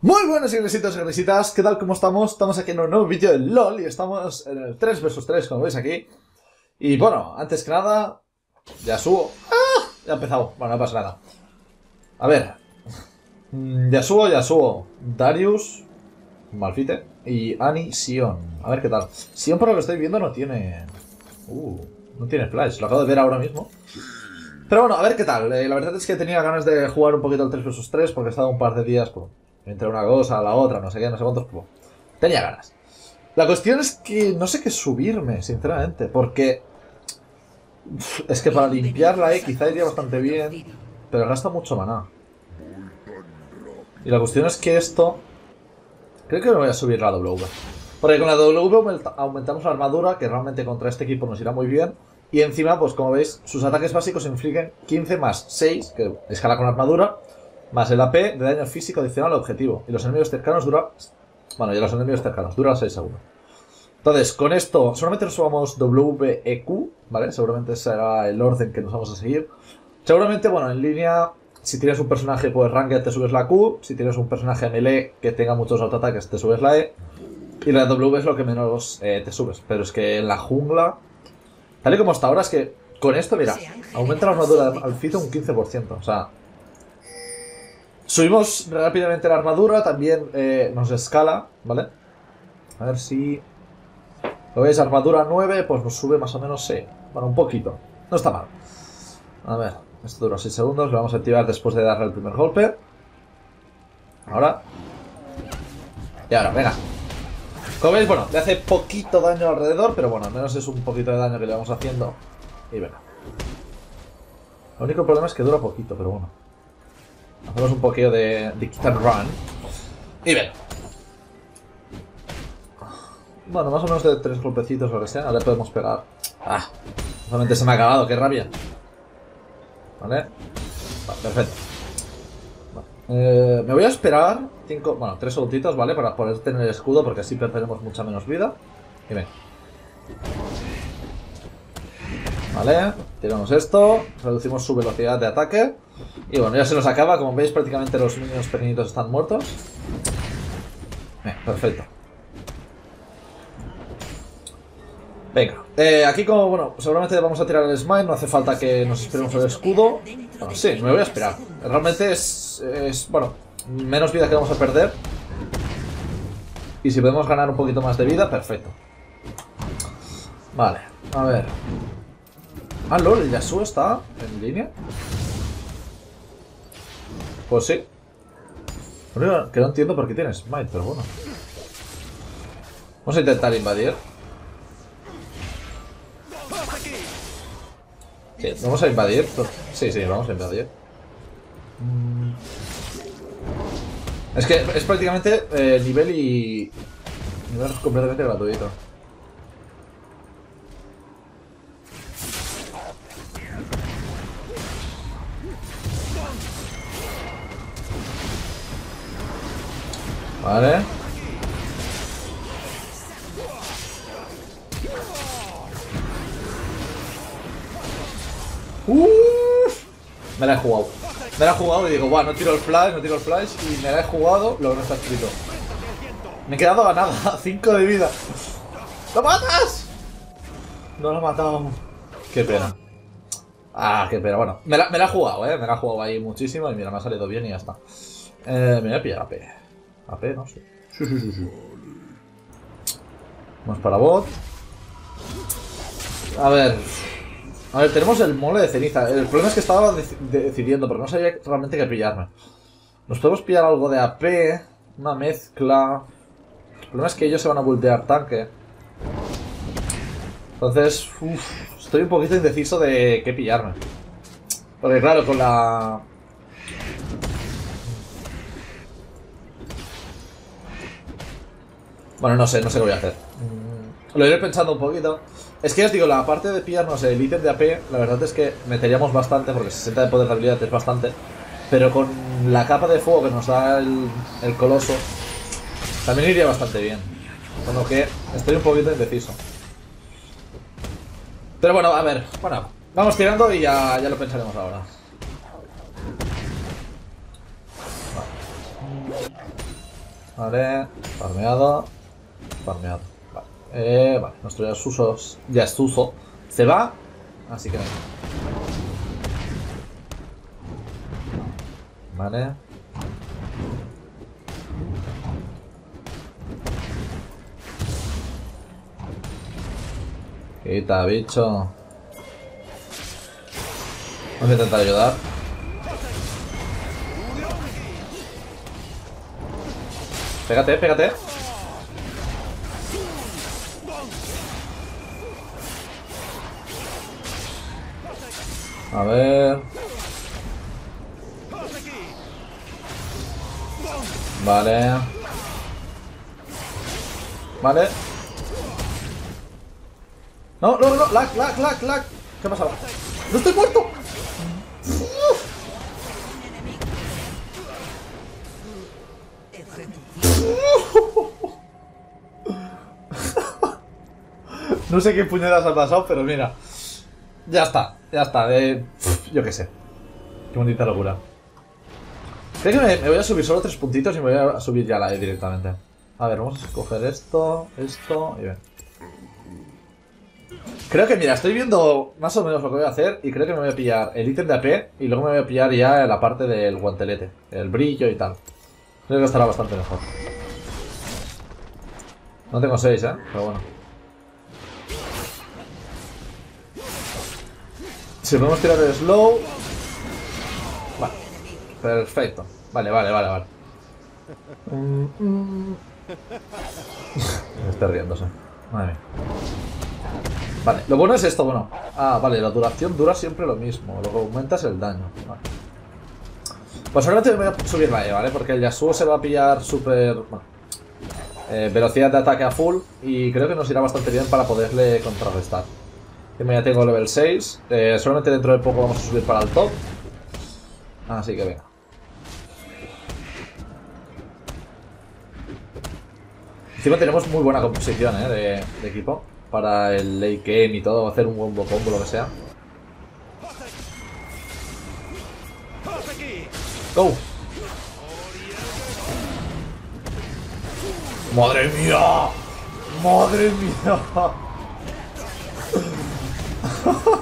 Muy buenos ingresitos y ingresitas, ¿qué tal? ¿Cómo estamos? Estamos aquí en un nuevo vídeo de LOL y estamos en el 3 vs 3, como veis aquí. Y bueno, antes que nada, Yasuo... ¡Ah! Ya ha empezado, bueno, no pasa nada. A ver, Yasuo, Darius, Malphite y Annie, Sion. A ver qué tal. Sion, por lo que estoy viendo, no tiene... no tiene flash, lo acabo de ver ahora mismo. Pero bueno, a ver qué tal. La verdad es que tenía ganas de jugar un poquito al 3 vs 3 porque he estado un par de días... entre una cosa, la otra, no sé qué, no sé cuántos... Tenía ganas. La cuestión es que no sé qué subirme, sinceramente, porque... Es que para limpiarla quizá iría bastante bien, pero gasta mucho maná. Y la cuestión es que esto... Creo que me voy a subir la W. Porque con la W aumentamos la armadura, que realmente contra este equipo nos irá muy bien. Y encima, pues como veis, sus ataques básicos infligen 15 más 6, que escala con armadura... Más el AP de daño físico adicional al objetivo. Y los enemigos cercanos dura... Bueno, y los enemigos cercanos dura 6 segundos. Entonces, con esto solamente nos usamos WEQ, ¿vale? Seguramente será el orden que nos vamos a seguir. Seguramente, bueno, en línea, si tienes un personaje pues ranked te subes la Q. Si tienes un personaje melee que tenga muchos autoataques te subes la E. Y la W es lo que menos te subes. Pero es que en la jungla... Tal y como está ahora, es que con esto, mira, aumenta la armadura al fito un 15%. O sea... Subimos rápidamente la armadura, también nos escala, ¿vale? A ver si... ¿Lo veis? Armadura 9, pues nos sube más o menos 6. Bueno, un poquito. No está mal. A ver, esto dura 6 segundos, lo vamos a activar después de darle el primer golpe. Ahora. Y ahora, venga. Como veis, bueno, le hace poquito daño alrededor, pero bueno, al menos es un poquito de daño que le vamos haciendo. Y venga. Lo único problema es que dura poquito, pero bueno. Hacemos un poquillo de quick and run. Y ven. Bueno, más o menos de 3 golpecitos o lo que sea. Ahora podemos pegar. Ah, solamente se me ha acabado, qué rabia. Vale, perfecto. Vale. Me voy a esperar 3 segunditos, ¿vale? Para poder tener el escudo, porque así perderemos mucha menos vida. Y ven. Vale, tiramos esto, reducimos su velocidad de ataque. Y bueno, ya se nos acaba, como veis prácticamente los minions pequeñitos están muertos. Perfecto. Venga, aquí como, bueno, seguramente vamos a tirar el smite, no hace falta que nos esperemos el escudo. Bueno, sí, me voy a esperar. Realmente es bueno, menos vida que vamos a perder. Y si podemos ganar un poquito más de vida, perfecto. Vale, a ver. Ah, lol, el Yasuo está en línea. Pues sí. Bueno, que no entiendo por qué tiene smite, pero bueno. Vamos a intentar invadir. Sí, vamos a invadir. Sí, vamos a invadir. Es que es prácticamente nivel completamente gratuito. Vale. Me la he jugado. Me la he jugado y digo, guau, no tiro el flash. Y me la he jugado, lo que no está escrito. Me he quedado ganada, 5 de vida. ¡Lo matas! No lo he matado. Qué pena. Ah, qué pena. Bueno, me la he jugado, me la he jugado ahí muchísimo. Y mira, me ha salido bien y ya está. Me voy a pillar AP, no sé. Sí. Vamos para bot. A ver, tenemos el mole de ceniza. El problema es que estaba decidiendo, porque no sabía realmente qué pillarme. Nos podemos pillar algo de AP, una mezcla. El problema es que ellos se van a voltear tanque. Entonces, estoy un poquito indeciso de qué pillarme. Porque claro, con la... Bueno, no sé qué voy a hacer. Lo iré pensando un poquito. Es que ya os digo, la parte de pillarnos el ítem de AP, la verdad es que meteríamos bastante, porque 60 de poder de habilidad es bastante. Pero con la capa de fuego que nos da el coloso, también iría bastante bien. Con lo que estoy un poquito indeciso. Pero bueno, a ver, vamos tirando y ya lo pensaremos ahora. Vale. Vale, farmeado. Farmeado. Vale, vale, nuestro Yasuo se va. Así que... Vale. Quita, bicho. Vamos a intentar ayudar. Pégate, pégate. A ver. Vale. Vale. No, no, no, lag, lag, lag, lag. ¿Qué pasaba? ¡No estoy muerto! No sé qué puñetas ha pasado, pero mira. Ya está, ya está. Yo qué sé. Qué bonita locura. Creo que me voy a subir solo 3 puntitos y me voy a subir ya la E directamente. A ver, vamos a escoger esto, esto y ven. Creo que, mira, estoy viendo más o menos lo que voy a hacer y creo que me voy a pillar el ítem de AP y luego me voy a pillar ya la parte del guantelete, el brillo y tal. Creo que estará bastante mejor. No tengo 6, pero bueno. Si podemos tirar el slow... Vale, perfecto. Vale, vale, vale, vale. Me está riéndose. Madre mía. Vale, lo bueno es esto, bueno. Ah, vale, la duración dura siempre lo mismo. Lo que aumenta es el daño. Vale. Pues ahora te voy a subir la E, ¿vale? Porque el Yasuo se va a pillar súper... Bueno, velocidad de ataque a full. Y creo que nos irá bastante bien para poderle contrarrestar. Ya tengo level 6. Solamente dentro de poco vamos a subir para el top. Así que venga. Encima tenemos muy buena composición, de equipo. Para el late game y todo, hacer un bombo combo, lo que sea. ¡Go! ¡Madre mía! ¡Madre mía!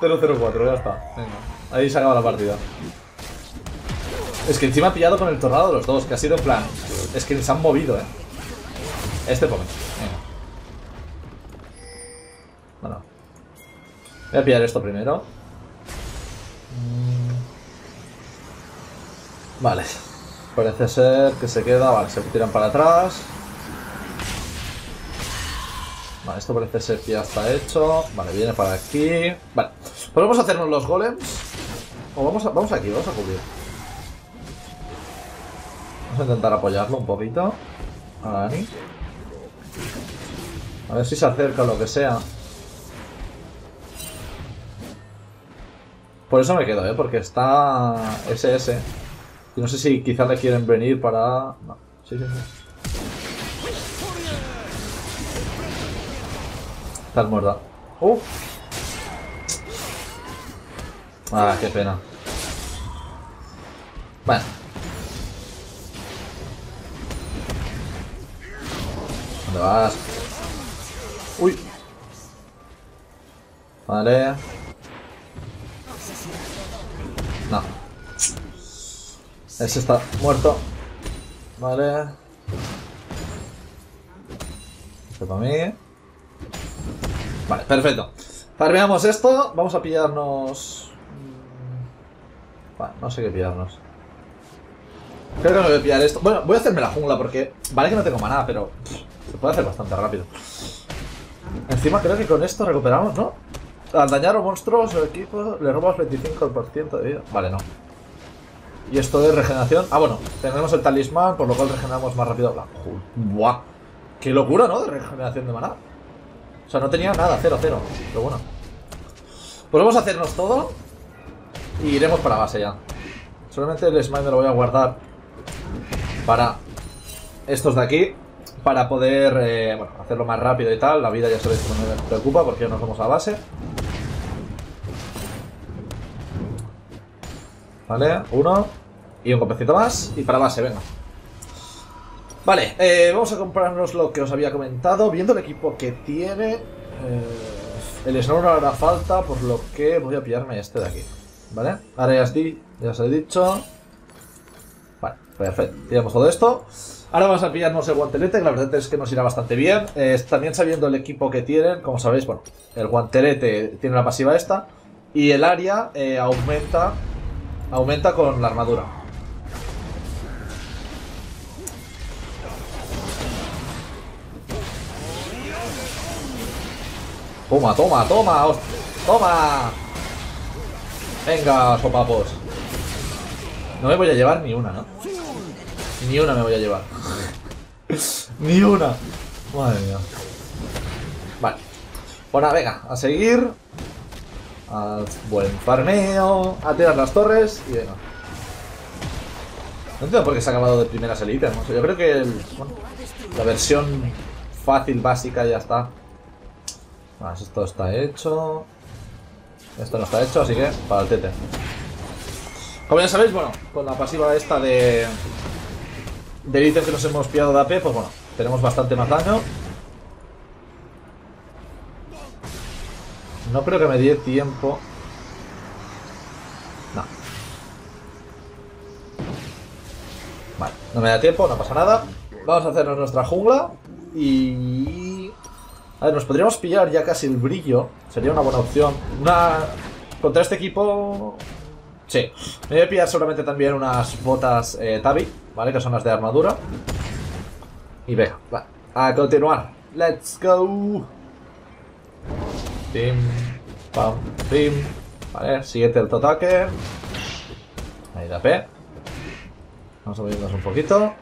0-0-4, ya está. Venga, ahí se acaba la partida. Es que encima ha pillado con el tornado de los dos, que ha sido en plan... Es que se han movido, Este Pokémon. Bueno, voy a pillar esto primero. Vale, parece ser que se queda. Vale, se tiran para atrás. Vale, esto parece ser que ya está hecho. Vale, viene para aquí. Vale, pues vamos a hacernos los golems. O vamos aquí, vamos a cubrir. Vamos a intentar apoyarlo un poquito. Ahí. A ver si se acerca o lo que sea. Por eso me quedo, porque está SS. Y no sé si quizás le quieren venir para... No, sí, sí, sí. Estás muerta. ¡Uf! Ah, qué pena. Bueno. ¿Dónde vas? ¡Uy! Vale. No. Ese está muerto. Vale. Esto para mí. Vale, perfecto. Farmeamos esto. Vamos a pillarnos... Vale, no sé qué pillarnos. Creo que me voy a pillar esto. Bueno, voy a hacerme la jungla porque... Vale que no tengo maná, pero... se puede hacer bastante rápido. Encima creo que con esto recuperamos, ¿no? Al dañar a monstruos o equipos le robas 25% de vida. Vale, no. Y esto de regeneración. Ah, bueno, tenemos el talismán, por lo cual regeneramos más rápido. ¡Buah! ¡Qué locura, ¿no? De regeneración de maná. O sea, no tenía nada, 0-0. Pero bueno. Pues vamos a hacernos todo. Y iremos para base ya. Solamente el smite me lo voy a guardar para estos de aquí. Para poder bueno, hacerlo más rápido y tal. La vida ya sabéis que no me preocupa porque ya nos vamos a base. Vale, uno. Y un copecito más. Y para base, venga. Vale, vamos a comprarnos lo que os había comentado. Viendo el equipo que tiene, el Snow no hará falta, por lo que voy a pillarme este de aquí. ¿Vale? Ahora ya os he dicho. Vale, perfecto. Tiramos todo esto. Ahora vamos a pillarnos el guantelete, que la verdad es que nos irá bastante bien. También sabiendo el equipo que tienen, como sabéis, bueno, el guantelete tiene la pasiva esta. Y el área aumenta con la armadura. Toma, toma, toma, hostia, toma. Venga, sopapos. No me voy a llevar ni una, ¿no? Ni una me voy a llevar. Ni una. Madre mía. Vale. Bueno, venga, a seguir. Al buen farmeo. A tirar las torres. Y venga. No entiendo por qué se ha acabado de primeras elites, ¿no? Yo creo que la versión fácil, básica, ya está. Vale, esto está hecho. Esto no está hecho, así que para el tete. Como ya sabéis, bueno, con la pasiva esta de ítems que nos hemos pillado de AP, pues bueno, tenemos bastante más daño. No creo que me dé tiempo. No. Vale, no me da tiempo, no pasa nada. Vamos a hacernos nuestra jungla. Y... a ver, nos podríamos pillar ya casi el brillo. Sería una buena opción. Contra este equipo... sí, me voy a pillar seguramente también unas botas Tabi, ¿vale? Que son las de armadura. Y venga, va, a continuar. Let's go. Pim, pam, pim. Vale, siguiente autoataque. Ahí da P. Vamos a movernos un poquito.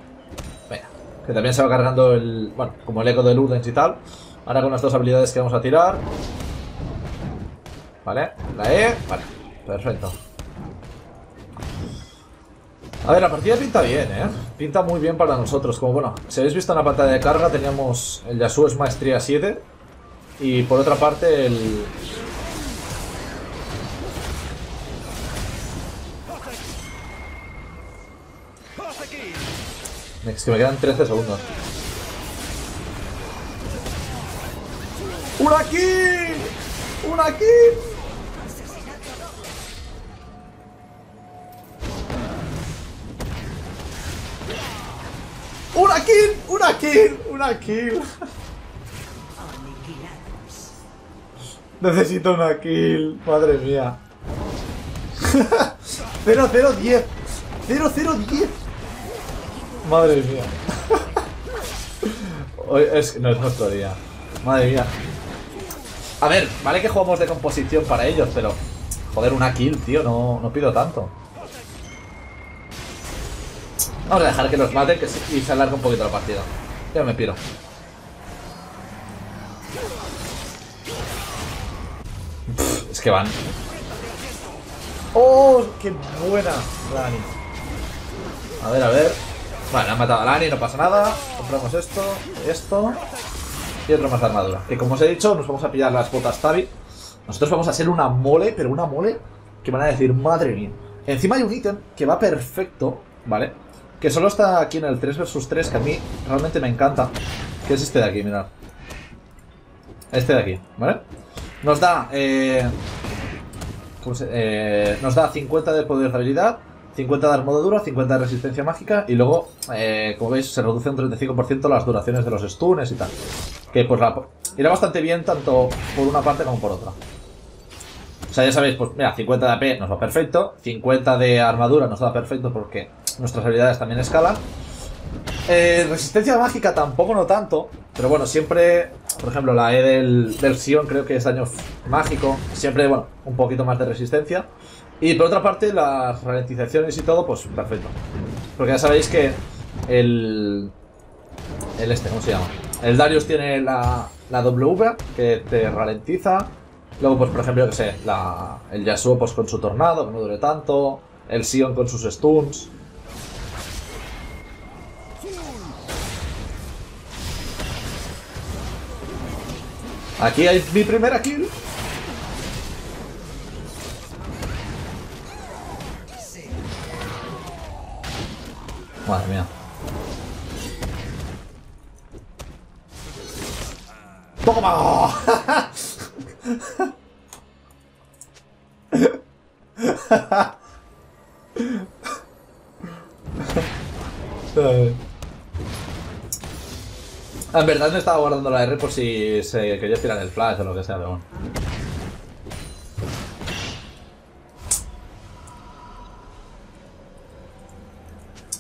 Venga, que también se va cargando el... bueno, como el eco de Ludens y tal. Ahora con las dos habilidades que vamos a tirar. Vale, la E. Vale, perfecto. A ver, la partida pinta bien, ¿eh? Pinta muy bien para nosotros. Como, bueno, si habéis visto en la pantalla de carga, teníamos el Yasuo es maestría 7. Y por otra parte, el... es que me quedan 13 segundos. ¡Una aquí! ¡Una aquí! ¡Una kill! ¡Una kill! ¡Una kill! Necesito una kill. Madre mía. 0-0-10. 0-0-10. Madre mía. Hoy es... no es nuestro día. Madre mía. A ver, vale que jugamos de composición para ellos, pero... joder, una kill, tío. No pido tanto. Vamos a dejar que los maten y se alarga un poquito la partida. Ya me piro. Pff, es que van. ¡Oh! ¡Qué buena! Lani. A ver, a ver. Vale, han matado a Lani, no pasa nada. Compramos esto, esto. Y otro más de armadura. Que como os he dicho, nos vamos a pillar las botas Tabi. Nosotros vamos a hacer una mole, pero una mole que van a decir, madre mía. Encima hay un ítem que va perfecto, ¿vale? Que solo está aquí en el 3 vs 3, que a mí realmente me encanta. Que es este de aquí, mirad. Este de aquí, ¿vale? Nos da... nos da 50 de poder de habilidad, 50 de armadura, 50 de resistencia mágica. Y luego, como veis, se reduce un 35% las duraciones de los stuns y tal. Que pues la... irá bastante bien tanto por una parte como por otra. O sea, ya sabéis, pues mira, 50 de AP nos va perfecto, 50 de armadura nos da perfecto porque... nuestras habilidades también escalan. Resistencia mágica tampoco, no tanto. Pero bueno, siempre... por ejemplo, la E del Sion creo que es daño mágico. Siempre, bueno, un poquito más de resistencia. Y por otra parte, las ralentizaciones y todo, pues perfecto. Porque ya sabéis que ¿cómo se llama? El Darius tiene la W, que te ralentiza. Luego, pues por ejemplo, que sé, el Yasuo pues con su tornado, que no dure tanto. El Sion con sus stuns. Aquí hay mi primera kill. Madre mía. ¡Toma! En verdad me estaba guardando la R por si se quería tirar el flash o lo que sea, pero bueno.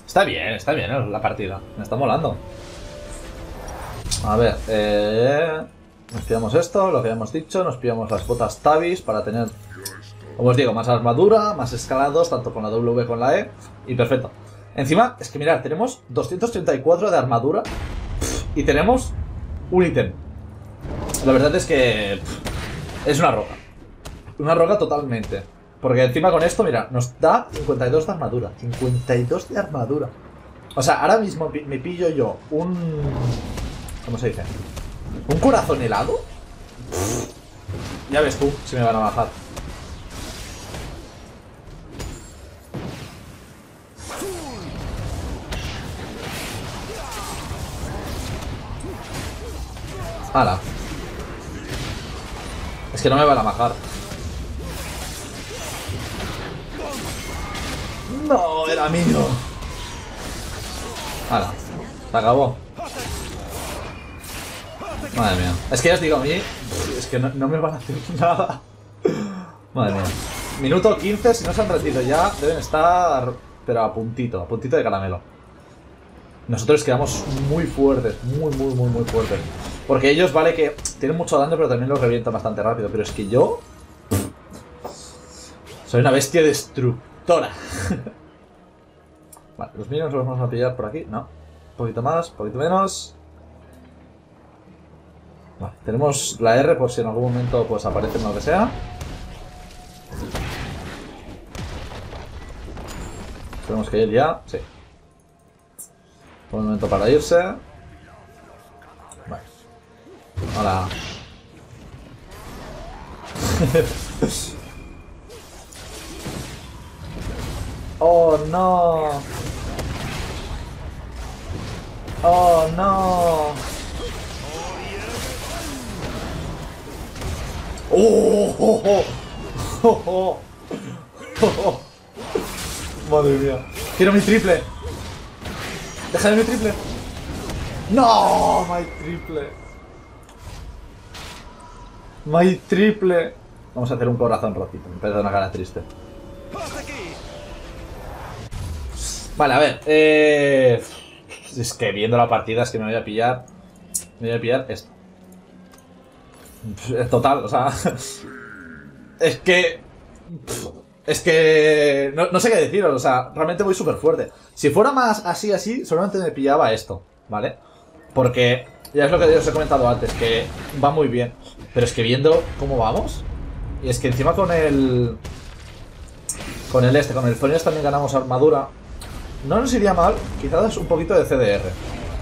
Está bien, ¿eh? La partida. Me está molando. A ver, nos pillamos esto, lo que habíamos dicho. Nos pillamos las botas Tabis para tener, como os digo, más armadura, más escalados, tanto con la W como con la E. Y perfecto. Encima, es que mirad, tenemos 234 de armadura y tenemos un ítem. La verdad es que es una roca. Una roca totalmente. Porque encima con esto, mira, nos da 52 de armadura. 52 de armadura. O sea, ahora mismo me pillo yo un... ¿Cómo se dice? ¿Un corazón helado? Ya ves tú si me van a bajar. ¡Hala! Es que no me van a bajar. No, era mío. Ahora, se acabó. Madre mía. Es que ya os digo, a mí es que no me van a hacer nada. Madre mía. Minuto 15, si no se han rendido ya, deben estar... Pero a puntito de caramelo. Nosotros quedamos muy fuertes, muy fuertes. Porque ellos, vale, que tienen mucho daño, pero también los revientan bastante rápido. Pero es que yo... Soy una bestia destructora. Vale, los minions los vamos a pillar por aquí, ¿no? Un poquito más, un poquito menos. Vale, tenemos la R por si en algún momento pues aparece lo que sea. Tenemos que ir ya, sí. Un momento para irse. Vale. Hola. Oh no. Oh no. Oh, oh, oh. Oh, oh. Oh, oh. Madre mía. Quiero mi triple. Déjame mi triple. No, my triple. My triple. Vamos a hacer un corazón rojito. Me parece una cara triste. Vale, a ver. Es que viendo la partida es que me voy a pillar. Me voy a pillar esto. Total, o sea. Es que. Es que. No sé qué deciros, o sea, realmente voy súper fuerte. Si fuera más así, solamente me pillaba esto, ¿vale? Porque ya es lo que os he comentado antes, que va muy bien. Pero es que viendo cómo vamos. Y es que encima con el. Con el Zhonya's también ganamos armadura. No nos iría mal, quizás un poquito de CDR.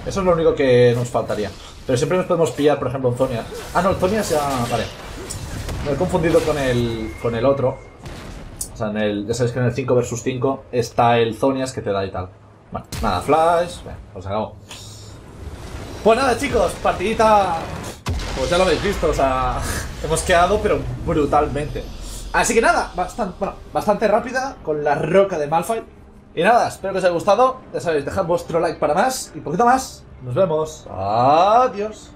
Eso es lo único que nos faltaría. Pero siempre nos podemos pillar, por ejemplo, un Zhonya's. Ah, no, el Zhonya's ya... Vale. Me he confundido con el otro. O sea, en el... Ya sabéis que en el 5 vs 5 está el Zhonya's que te da y tal. Bueno, nada, flash... Bueno, pues acabó. Pues nada, chicos, partidita... Pues ya lo habéis visto, o sea... Hemos quedado, pero brutalmente. Así que nada, bastante rápida con la roca de Malphite. Y nada, espero que os haya gustado. Ya sabéis, dejad vuestro like para más. Y poquito más, nos vemos. Adiós.